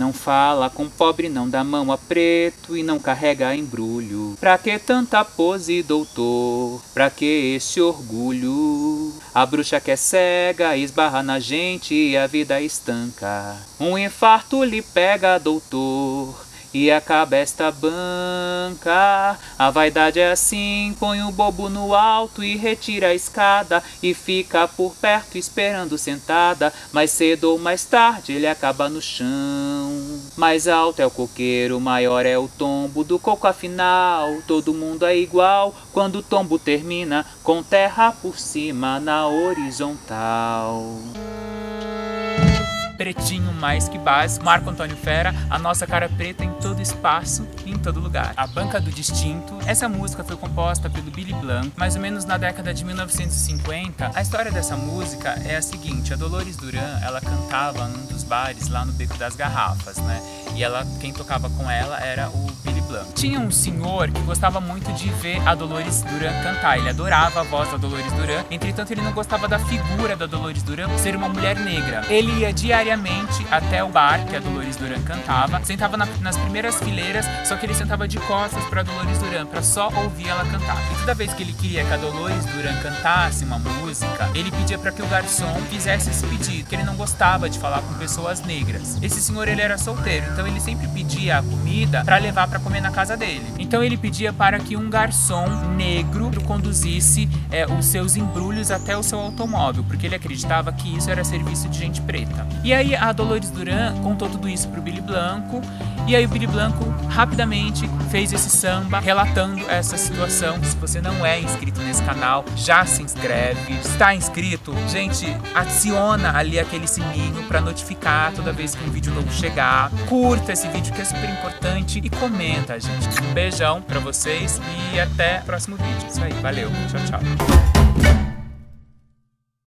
Não fala com pobre, não dá mão a preto e não carrega embrulho. Pra que tanta pose, doutor? Pra que esse orgulho? A bruxa que é cega esbarra na gente e a vida estanca. Um infarto lhe pega, doutor, e acaba esta banca. A vaidade é assim, põe o bobo no alto e retira a escada, e fica por perto esperando sentada, mais cedo ou mais tarde ele acaba no chão. Mais alto é o coqueiro, maior é o tombo do coco, afinal todo mundo é igual quando o tombo termina, com terra por cima na horizontal. Pretinho mais que básico, Marco Antônio Fera, a nossa cara preta em todo espaço e em todo lugar. A Banca do Distinto. Essa música foi composta pelo Billy Blanc, mais ou menos na década de 1950. A história dessa música é a seguinte: a Dolores Duran, ela cantava num dos bares lá no Beco das Garrafas, né? E ela, quem tocava com ela era o Billy Blanc. Tinha um senhor que gostava muito de ver a Dolores Duran cantar. Ele adorava a voz da Dolores Duran, entretanto ele não gostava da figura da Dolores Duran por ser uma mulher negra. Ele ia diariamente até o bar que a Dolores Duran cantava, sentava nas primeiras fileiras, só que ele sentava de costas para a Dolores Duran, para só ouvir ela cantar. E toda vez que ele queria que a Dolores Duran cantasse uma música, ele pedia para que o garçom fizesse esse pedido, que ele não gostava de falar com pessoas negras. Esse senhor, ele era solteiro, então ele sempre pedia a comida para levar para comer na casa dele. Então ele pedia para que um garçom negro conduzisse os seus embrulhos até o seu automóvel, porque ele acreditava que isso era serviço de gente preta. E aí a Dolores Duran contou tudo isso pro Billy Blanc, e aí o Billy Blanc rapidamente fez esse samba relatando essa situação. Se você não é inscrito nesse canal, já se inscreve. Está inscrito? Gente, aciona ali aquele sininho para notificar toda vez que um vídeo novo chegar. Curta esse vídeo que é super importante e comenta, gente. Um beijão pra vocês e até o próximo vídeo. Isso aí, valeu, tchau, tchau.